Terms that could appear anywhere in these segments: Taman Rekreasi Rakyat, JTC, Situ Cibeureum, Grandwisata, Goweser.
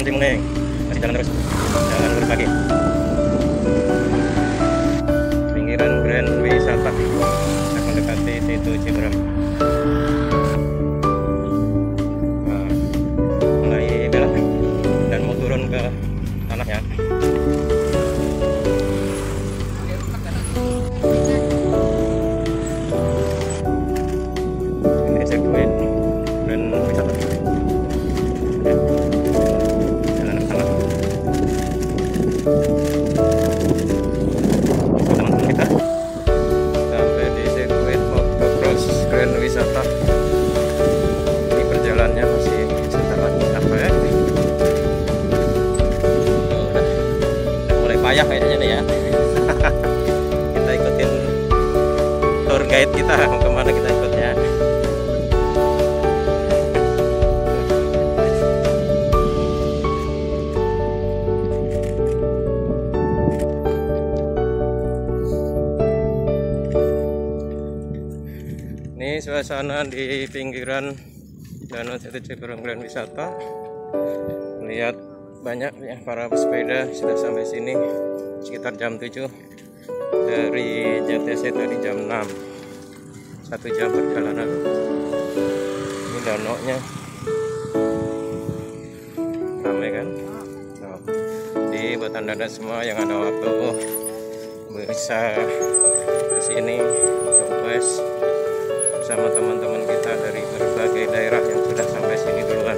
Timuning. Masih jalan terus. Jalan terus lagi. Pinggiran Grandwisata. Kita mendekati Situ Cibeureum. Mulai belok dan mau turun ke tanah ya. Payah kayaknya nih ya. Kita ikutin tour guide kita, mau kemana kita ikutnya. Ini suasana di pinggiran Danau Situ Cibeureum Grandwisata. Lihat banyak ya para pesepeda sudah sampai sini sekitar jam 7 dari JTC tadi jam 6. 1 jam perjalanan. Ini danaunya ramai kan? Oh. Di Batan Dada semua yang ada waktu bisa ke sini untuk les bersama teman-teman kita dari berbagai daerah yang sudah sampai sini duluan.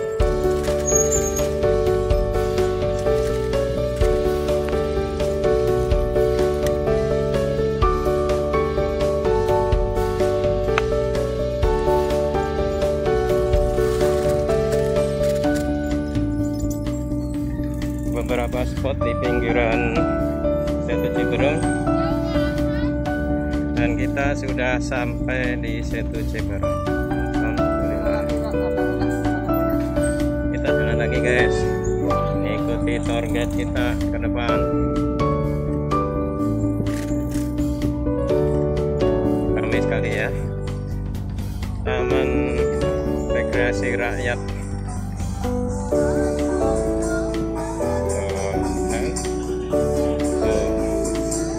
Beberapa spot di pinggiran Situ Cibeureum dan kita sudah sampai di Situ Cibeureum. Alhamdulillah. Kita jalan lagi guys, ikuti tour guide kita ke depan. Ramai sekali ya Taman Rekreasi Rakyat.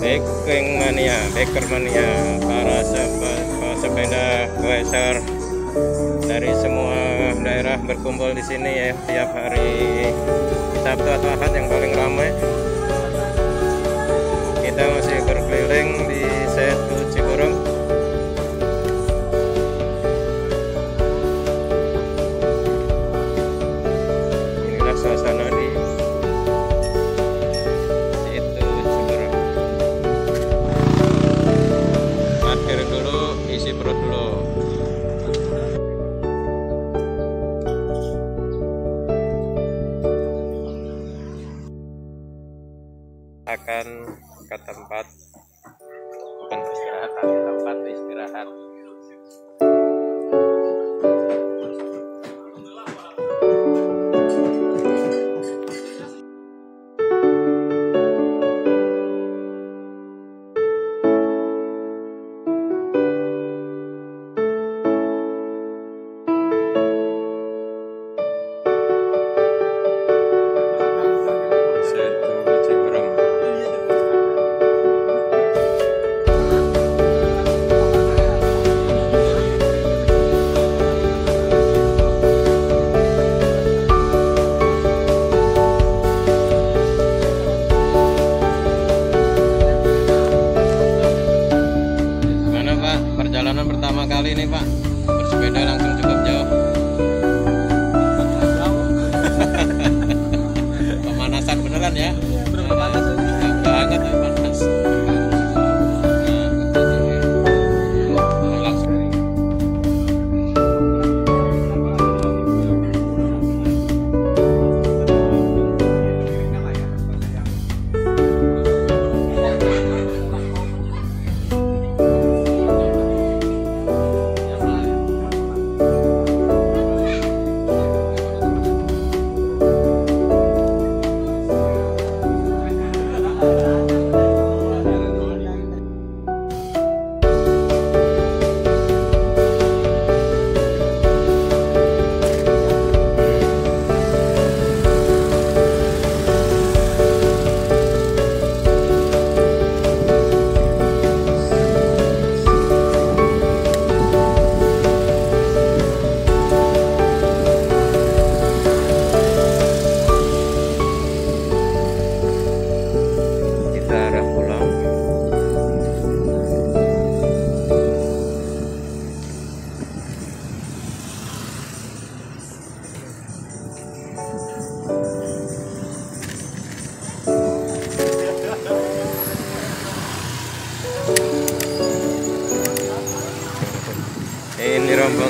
Biking mania, biker mania, para sepeda Goweser dari semua daerah berkumpul di sini ya tiap hari Sabtu atau Ahad yang paling ramai. Kita masih berkeliling di Situ Cibeureum. Inilah suasana di akan ke tempat bukan istirahat tapi tempat istirahat. Ini Pak, bersepeda langsung cukup jauh. Pemanasan beneran ya? Berapa panas? Banget ya panas.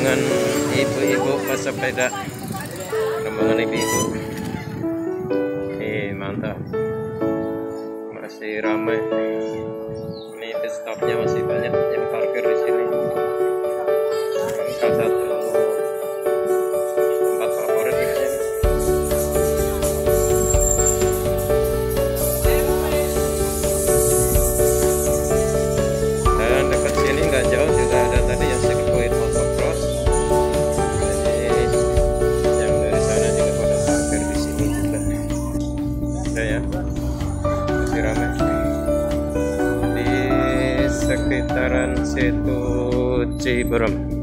rombongan ibu-ibu pesepeda, rombongan ibu-ibu. Mantap, masih ramai. Ini stopnya masih banyak yang parkir di sini. Salah satu tempat favorit di sini. Dan dekat sini nggak jauh juga ada tadi yang sirkuit motocross. Jadi yang dari sana juga pada parkir di sini juga. Ada ya, masih ramai di sekitaran Situ Cibeureum.